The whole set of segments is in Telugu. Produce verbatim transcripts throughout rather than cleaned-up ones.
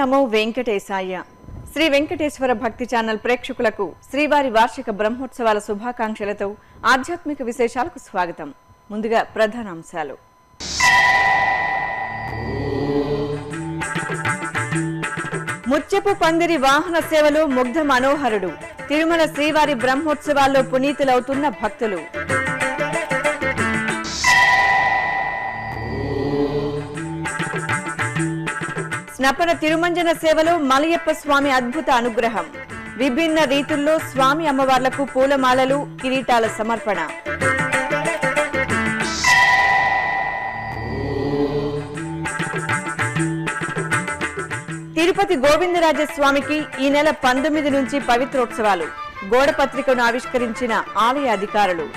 నమో వెంకటేశాయ. శ్రీ వెంకటేశ్వర భక్తి ఛానల్ ప్రేక్షకులకు శ్రీవారి వార్షిక బ్రహ్మోత్సవాల శుభాకాంక్షలతో ఆధ్యాత్మిక విశేషాలకు స్వాగతం. ముందుగా ప్రధానాంశాలు. ముత్యపు పందిరి వాహన సేవలో ముగ్ధ మనోహరుడు. తిరుమల శ్రీవారి బ్రహ్మోత్సవాల్లో పునీతులవుతున్న భక్తులు. నపన తిరుమంజన సేవలో మలయప్ప స్వామి అద్భుత అనుగ్రహం. విభిన్న రీతుల్లో స్వామి అమ్మవార్లకు పూలమాలలు, కిరీటాల సమర్పణ. తిరుపతి గోవిందరాజస్వామికి ఈ నెల పంతొమ్మిది నుంచి పవిత్రోత్సవాలు. గోడపత్రికను ఆవిష్కరించిన ఆలయ అధికారులు.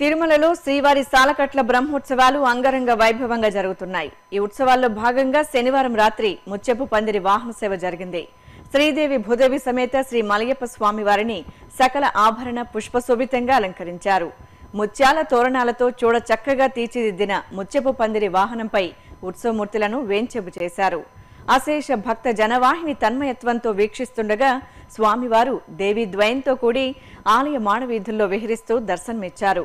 తిరుమలలో శ్రీవారి సాలకట్ల బ్రహ్మోత్సవాలు అంగరంగ వైభవంగా జరుగుతున్నాయి. ఈ ఉత్సవాల్లో భాగంగా శనివారం రాత్రి ముచ్చెపు పందిరి వాహన సేవ జరిగింది. శ్రీదేవి భూదేవి సమేత శ్రీ మలయప్ప స్వామి వారిని సకల ఆభరణ పుష్పశోభితంగా అలంకరించారు. ముత్యాల తోరణాలతో చూడ చక్కగా తీర్చిదిద్దిన ముచ్చెపు పందిరి వాహనంపై ఉత్సవమూర్తులను వేంచెపు చేశారు. అశేష భక్త జనవాహిని తన్మయత్వంతో వీక్షిస్తుండగా స్వామివారు దేవి ద్వయంతో కూడి ఆలయ మాడవీధుల్లో విహరిస్తూ దర్శనమిచ్చారు.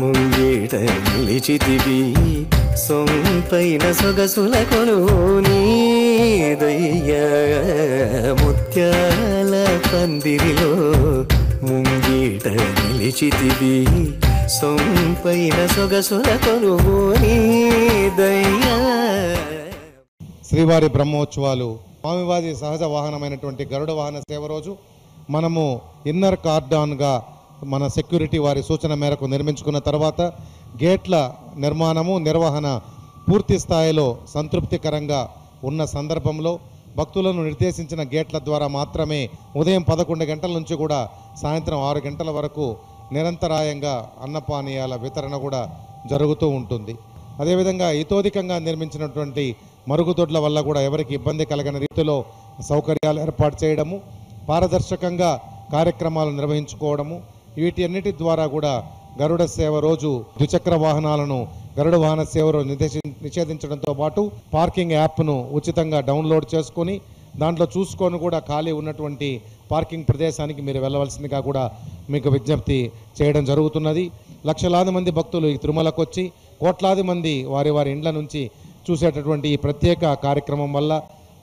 ముంగిట నిలిచితివి, సొంపైన సొగసుల కొనుని దయ్యా. ముత్యాల పందిరిలో ముంగిట నిలిచితివి, సొంపైన సొగసుల కొనుని దయ్యా. శ్రీవారి బ్రహ్మోత్సవాలు స్వామివారి సహజ వాహనమైనటువంటి గరుడ వాహన సేవ రోజు మనము ఇన్నర్ కార్డాన్గా మన సెక్యూరిటీ వారి సూచన మేరకు నిర్మించుకున్న తర్వాత గేట్ల నిర్మాణము నిర్వహణ పూర్తి స్థాయిలో సంతృప్తికరంగా ఉన్న సందర్భంలో భక్తులను నిర్దేశించిన గేట్ల ద్వారా మాత్రమే ఉదయం పదకొండు గంటల నుంచి కూడా సాయంత్రం ఆరు గంటల వరకు నిరంతరాయంగా అన్నపానీయాల వితరణ కూడా జరుగుతూ ఉంటుంది. అదేవిధంగా ఇతోధికంగా నిర్మించినటువంటి మరుగుదొడ్ల వల్ల కూడా ఎవరికి ఇబ్బంది కలగని రీతిలో సౌకర్యాలు ఏర్పాటు చేయడము, పారదర్శకంగా కార్యక్రమాలు నిర్వహించుకోవడము, వీటి అన్నిటి ద్వారా కూడా గరుడ సేవ రోజు ద్విచక్ర వాహనాలను గరుడ వాహన సేవలో నిషేధించడంతో పాటు పార్కింగ్ యాప్ను ఉచితంగా డౌన్లోడ్ చేసుకొని దాంట్లో చూసుకొని కూడా ఖాళీ ఉన్నటువంటి పార్కింగ్ ప్రదేశానికి మీరు వెళ్ళవలసిందిగా కూడా మీకు విజ్ఞప్తి చేయడం జరుగుతున్నది. లక్షలాది మంది భక్తులు ఈ తిరుమలకు వచ్చి కోట్లాది మంది వారి వారి ఇండ్ల నుంచి చూసేటటువంటి ఈ ప్రత్యేక కార్యక్రమం వల్ల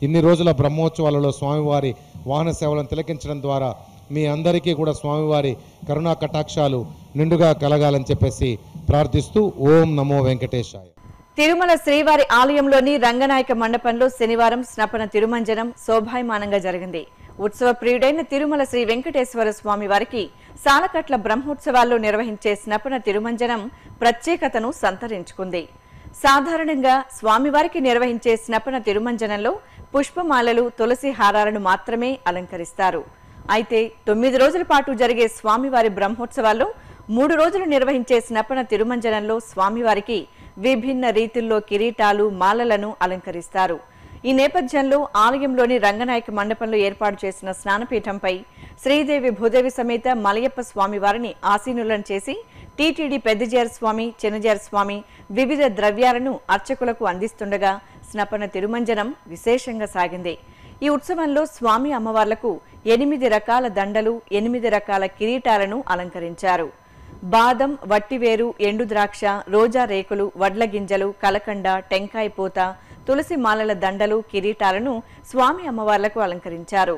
ఇన్ని రోజుల బ్రహ్మోత్సవాలలో స్వామివారి వాహన సేవలను తిలకించడం ద్వారా మీ అందరికీ కూడా స్వామివారి కరుణా కటాక్షాలు నిండుగా కలగాలని చెప్పేసి ప్రార్థిస్తూ ఓం నమో వెంకటేశాయ. తిరుమల శ్రీవారి ఆలయంలోని రంగనాయక మండపంలో శనివారం స్నపన తిరుమంజనం శోభాయమానంగా జరిగింది. ఉత్సవ ప్రియుడైన తిరుమల శ్రీ వెంకటేశ్వర స్వామి వారికి సాలకట్ల బ్రహ్మోత్సవాల్లో నిర్వహించే స్నపన తిరుమంజనం ప్రత్యేకతను సంతరించుకుంది. సాధారణంగా స్వామివారికి నిర్వహించే స్నపన తిరుమంజనంలో పుష్పమాలలు, తులసి హారాలను మాత్రమే అలంకరిస్తారు. అయితే తొమ్మిది రోజుల పాటు జరిగే స్వామివారి బ్రహ్మోత్సవాల్లో మూడు రోజులు నిర్వహించే స్నపన తిరుమంజనంలో స్వామివారికి విభిన్న రీతుల్లో కిరీటాలు, మాలలను అలంకరిస్తారు. ఈ నేపథ్యంలో ఆలయంలోని రంగనాయక మండపంలో ఏర్పాటు చేసిన స్నానపీఠంపై శ్రీదేవి భూదేవి సమేత మలయప్ప స్వామివారిని ఆసీనులను చేసి టీటీడీ పెద్దజేర స్వామి, చిన్నజేర స్వామి వివిధ ద్రవ్యాలను అర్చకులకు అందిస్తుండగా స్నపన తిరుమంజనం విశేషంగా సాగింది. ఈ ఉత్సవంలో స్వామి అమ్మవార్లకు ఎనిమిది రకాల దండలు, ఎనిమిది రకాల కిరీటాలను అలంకరించారు. బాదం, వట్టివేరు, ఎండు ద్రాక్ష, రోజా రేకులు, వడ్ల గింజలు, కలకండ, టెంకాయ పూత, తులసి మాలల దండలు, కిరీటాలను స్వామి అమ్మవార్లకు అలంకరించారు.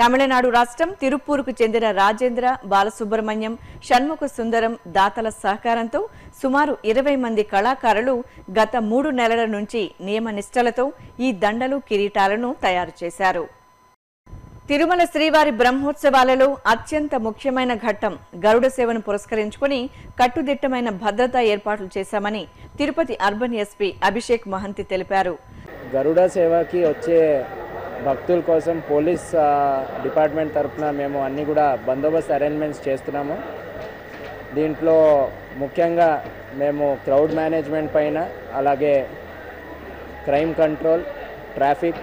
తమిళనాడు రాష్ట్రం తిరుపూరుకు చెందిన రాజేంద్ర, బాలసుబ్రహ్మణ్యం, షణ్ముఖ సుందరం దాతల సహకారంతో సుమారు ఇరవై మంది కళాకారులు గత మూడు నెలల నుంచి నియమ నిష్టలతో ఈ దండలు, కిరీటాలను తయారు చేశారు. తిరుమల శ్రీవారి బ్రహ్మోత్సవాలలో అత్యంత ముఖ్యమైన ఘట్టం గరుడ సేవను పురస్కరించుకుని కట్టుదిట్టమైన భద్రతా ఏర్పాట్లు చేశామని తిరుపతి అర్బన్ ఎస్పీ అభిషేక్ మహంతి తెలిపారు. గరుడ సేవకి వచ్చే భక్తుల కోసం పోలీస్ డిపార్ట్మెంట్ తరఫున మేము అన్నీ కూడా బందోబస్తు అరేంజ్మెంట్స్ చేస్తున్నాము. దీంట్లో ముఖ్యంగా మేము క్రౌడ్ మేనేజ్మెంట్ పైన, అలాగే crime control, traffic,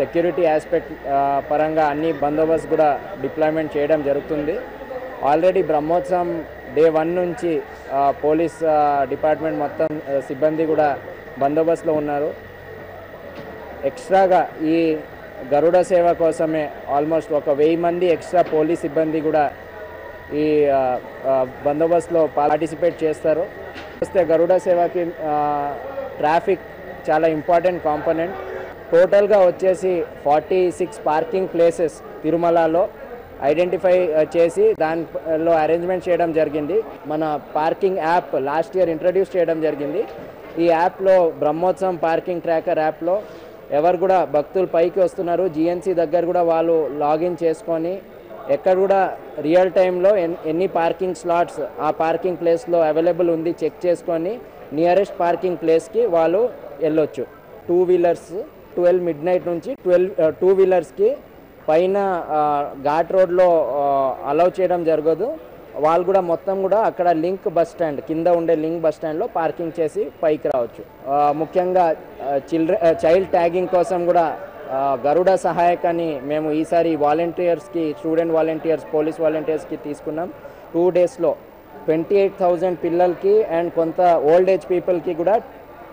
security aspect పరంగా అన్ని బందోబస్తు కూడా డిప్లాయ్మెంట్ చేయడం జరుగుతుంది. ఆల్రెడీ బ్రహ్మోత్సవం డే వన్ నుంచి పోలీస్ డిపార్ట్మెంట్ మొత్తం సిబ్బంది కూడా బందోబస్తులో ఉన్నారు. ఎక్స్ట్రాగా ఈ గరుడ సేవ కోసమే ఆల్మోస్ట్ ఒక వెయ్యి మంది ఎక్స్ట్రా పోలీస్ సిబ్బంది కూడా ఈ బందోబస్తులో పార్టిసిపేట్ చేస్తారు. వస్తే గరుడ సేవకి ట్రాఫిక్ చాలా ఇంపార్టెంట్ కాంపోనెంట్. టోటల్గా వచ్చేసి ఫార్టీ సిక్స్ పార్కింగ్ ప్లేసెస్ తిరుమలలో ఐడెంటిఫై చేసి దానిలో అరేంజ్మెంట్ చేయడం జరిగింది. మన parking app last year introduce చేయడం జరిగింది. ఈ యాప్లో బ్రహ్మోత్సవం పార్కింగ్ ట్రాకర్ యాప్లో ఎవరు కూడా భక్తులు పైకి వస్తున్నారు, జిఎన్సీ దగ్గర కూడా వాళ్ళు లాగిన్ చేసుకొని ఎక్కడ కూడా రియల్ టైంలో ఎన్ని పార్కింగ్ స్లాట్స్ ఆ పార్కింగ్ ప్లేస్లో అవైలబుల్ ఉంది చెక్ చేసుకొని నియరెస్ట్ పార్కింగ్ ప్లేస్కి వాళ్ళు వెళ్ళొచ్చు. Two wheelers twelve midnight నుంచి ట్వెల్వ్ టూ వీలర్స్కి పైన ఘాట్ రోడ్లో అలౌ చేయడం జరగదు. వాళ్ళు కూడా మొత్తం కూడా అక్కడ లింక్ బస్ స్టాండ్ కింద ఉండే లింక్ బస్ స్టాండ్లో పార్కింగ్ చేసి పైకి రావచ్చు. ముఖ్యంగా చిల్డ్ర చైల్డ్ ట్యాగింగ్ కోసం కూడా గరుడ సహాయక్ అని మేము ఈసారి వాలంటీర్స్కి, స్టూడెంట్ వాలంటీర్స్, పోలీస్ వాలంటీర్స్కి తీసుకున్నాం. టూ డేస్లో ట్వంటీ ఎయిట్ థౌజండ్ పిల్లలకి అండ్ కొంత ఓల్డ్ ఏజ్ పీపుల్కి కూడా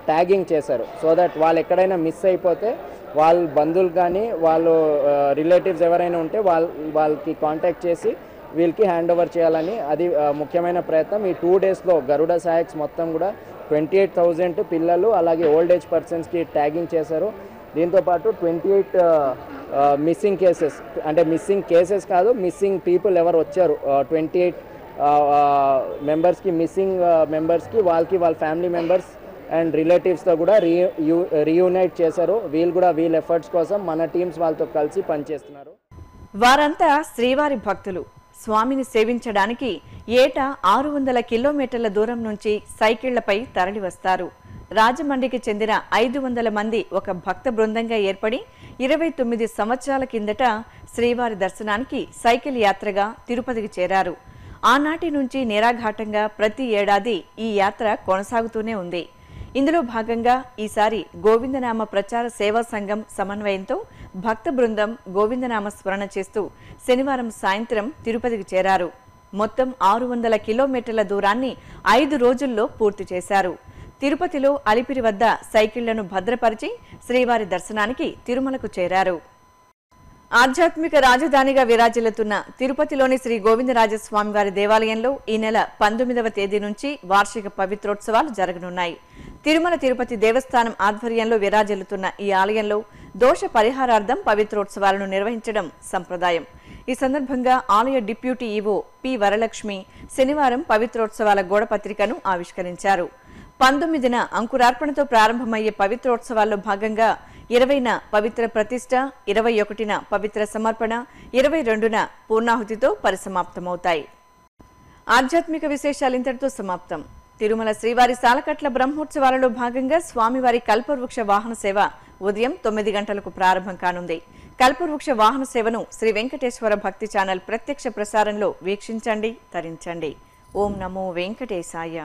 ట్యాగింగ్ చేశారు. సో దట్ వాళ్ళు ఎక్కడైనా మిస్ అయిపోతే వాళ్ళ బంధువులు కానీ వాళ్ళు రిలేటివ్స్ ఎవరైనా ఉంటే వాళ్ళ వాళ్ళకి కాంటాక్ట్ చేసి వీళ్ళకి హ్యాండ్ ఓవర్ చేయాలని అది ముఖ్యమైన ప్రయత్నం. ఈ టూ డేస్లో గరుడ సహాయక్స్ మొత్తం కూడా ట్వంటీ ఎయిట్ థౌజండ్ పిల్లలు అలాగే ఓల్డ్ ఏజ్ పర్సన్స్కి ట్యాగింగ్ చేశారు. దీంతోపాటు ట్వంటీ ఎయిట్ మిస్సింగ్ కేసెస్, అంటే మిస్సింగ్ కేసెస్ కాదు మిస్సింగ్ పీపుల్ ఎవరు వచ్చారు, ట్వంటీ ఎయిట్ మెంబర్స్కి మిస్సింగ్ మెంబర్స్కి వాళ్ళకి వాళ్ళ ఫ్యామిలీ మెంబర్స్ అండ్ రిలేటివ్స్తో కూడా రీయూ రీయూనైట్ చేశారు. వీళ్ళు కూడా వీళ్ళ ఎఫర్ట్స్ కోసం మన టీమ్స్ వాళ్ళతో కలిసి పనిచేస్తున్నారు. వారంతా శ్రీవారి భక్తులు. స్వామిని సేవించడానికి ఏటా ఆరు వందల కిలోమీటర్ల దూరం నుంచి సైకిళ్లపై తరలివస్తారు. రాజమండ్రికి చెందిన ఐదు వందల మంది ఒక భక్త బృందంగా ఏర్పడి ఇరవై తొమ్మిది సంవత్సరాల కిందట శ్రీవారి దర్శనానికి సైకిల్ యాత్రగా తిరుపతికి చేరారు. ఆనాటి నుంచి నిరాఘాటంగా ప్రతి ఏడాది ఈ యాత్ర కొనసాగుతూనే ఉంది. ఇందులో భాగంగా ఈసారి గోవిందనామ ప్రచార సేవా సంఘం సమన్వయంతో భక్త బృందం గోవిందనామ స్మరణ చేస్తూ శనివారం సాయంత్రం తిరుపతికి చేరారు. మొత్తం ఆరు వందల కిలోమీటర్ల దూరాన్ని ఐదు రోజుల్లో పూర్తి చేశారు. తిరుపతిలో అలిపిరి వద్ద సైకిళ్లను భద్రపరిచి శ్రీవారి దర్శనానికి తిరుమలకు చేరారు. ఆధ్యాత్మిక రాజధానిగా విరాజిల్లుతున్న తిరుపతిలోని శ్రీ గోవిందరాజస్వామివారి దేవాలయంలో ఈ నెల పంతొమ్మిదవ తేదీ నుంచి వార్షిక పవిత్రోత్సవాలు జరగనున్నాయి. తిరుమల తిరుపతి దేవస్థానం ఆధ్వర్యంలో విరాజిల్లుతున్న ఈ ఆలయంలో దోష పరిహారార్థం పవిత్రోత్సవాలను నిర్వహించడం సంప్రదాయం. ఈ సందర్భంగా ఆలయ డిప్యూటీ ఈవో పి వరలక్ష్మి శనివారం పవిత్రోత్సవాల గోడపత్రికను ఆవిష్కరించారు. పంతొమ్మిదిన అంకురార్పణతో ప్రారంభమయ్యే పవిత్రోత్సవాల్లో భాగంగా ఇరవైన పవిత్ర ప్రతిష్ట, ఇరవై ఒకటిన పవిత్ర సమర్పణ, ఇరవై రెండున పూర్ణాహుతితో పరిసమాప్తమవుతాయి. ఆధ్యాత్మిక విశేషాలు ఇంతటితో సమాప్తం. తిరుమల శ్రీవారి సాలకట్ల బ్రహ్మోత్సవాలలో భాగంగా స్వామివారి కల్పవృక్ష వాహన సేవ ఉదయం తొమ్మిది గంటలకు ప్రారంభం కానుంది. కల్పవృక్ష వాహన సేవను శ్రీ వెంకటేశ్వర భక్తి ఛానల్ ప్రత్యక్ష ప్రసారంలో వీక్షించండి, తరించండి. ఓం నమో వెంకటేశాయ.